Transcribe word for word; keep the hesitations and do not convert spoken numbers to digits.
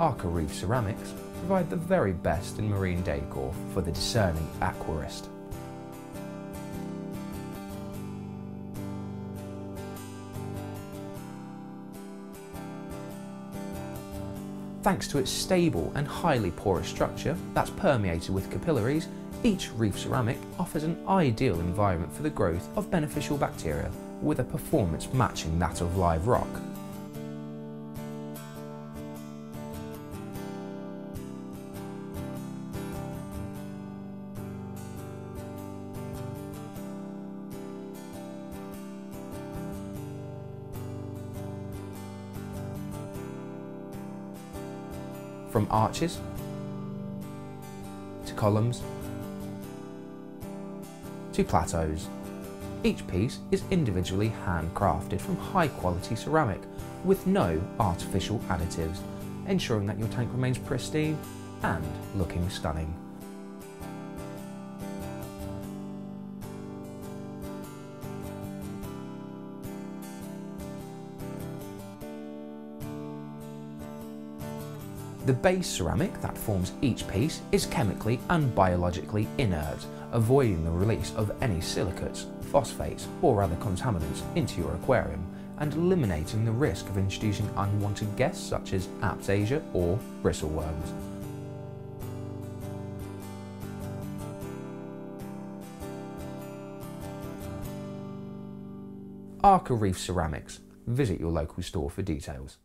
Arka Reef Ceramics provide the very best in marine decor for the discerning aquarist. Thanks to its stable and highly porous structure that's permeated with capillaries, each reef ceramic offers an ideal environment for the growth of beneficial bacteria, with a performance matching that of live rock. From arches to columns to plateaus, each piece is individually handcrafted from high quality ceramic with no artificial additives, ensuring that your tank remains pristine and looking stunning. The base ceramic that forms each piece is chemically and biologically inert, avoiding the release of any silicates, phosphates or other contaminants into your aquarium, and eliminating the risk of introducing unwanted guests such as Aptasia or bristleworms. Arka Reef Ceramics. Visit your local store for details.